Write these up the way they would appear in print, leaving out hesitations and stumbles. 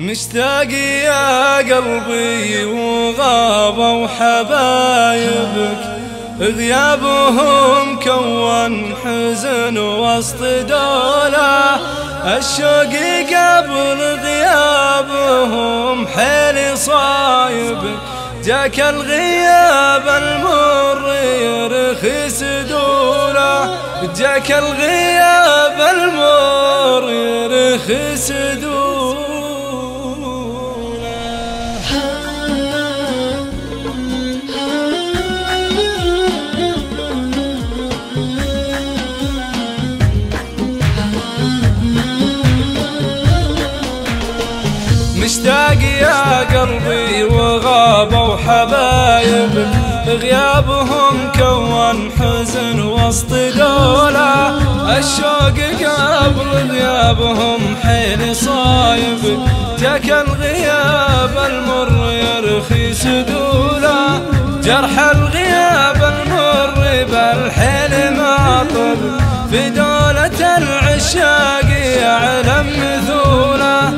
مشتاق يا قلبي وغابوا حبايبك، غيابهم كون حزن وسط دولة، الشوق قبل غيابهم حيل صايبك، جاك الغياب المر يرخص دوله، جاك الغياب المر يرخص دوله. مشتاق يا قلبي وغابوا حبايبك، غيابهم كون حزن وسط دولة، الشوق قبل غيابهم حيل صايبك، جاك الغياب المر يرخي سدوله، جرح الغياب المر بالحيل ما طب، في دولة العشاق يعلم مثوله،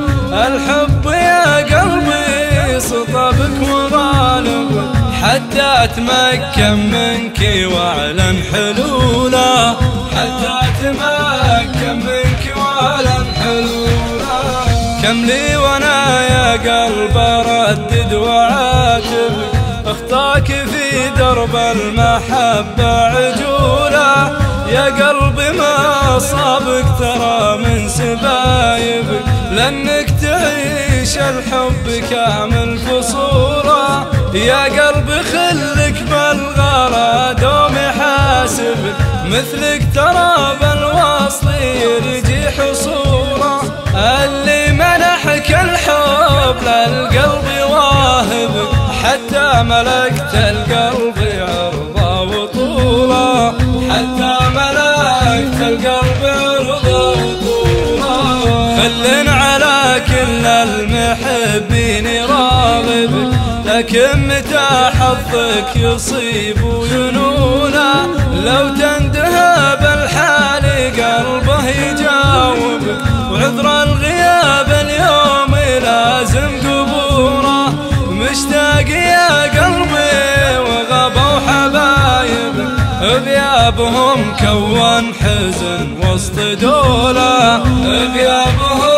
الحب يا قلبي سطبك وظالم، حتى اتمكن منك واعلن حلوله، حتى اتمكن منك واعلن حلوله. كم لي وانا يا قلب اردد واعاتب، اخطاك في درب المحبه عجوله، يا قلبي ما أصابك ترى من سبايبك، لأنك تعيش الحب كامل فصوله، يا قلبي خلك بالغلا دوم يحاسبك، مثلك ترى بالوصل يرجي حصوله، اللي منحك الحب للقلب واهبك، حتى ملكت القلب عرضه وطوله، حتى ملكت القلب عرضه وطوله. خل على كل المحبين راغبك، لكن متى حظك يصيب وينونه، لو تندهى بالحال قلبه يجاوبك، وعذر الغياب اليوم لازم قبوره. مشتاق يا قلبي وغابوا حبايبك، غيابهم كون حزن وسط دولة، غيابهم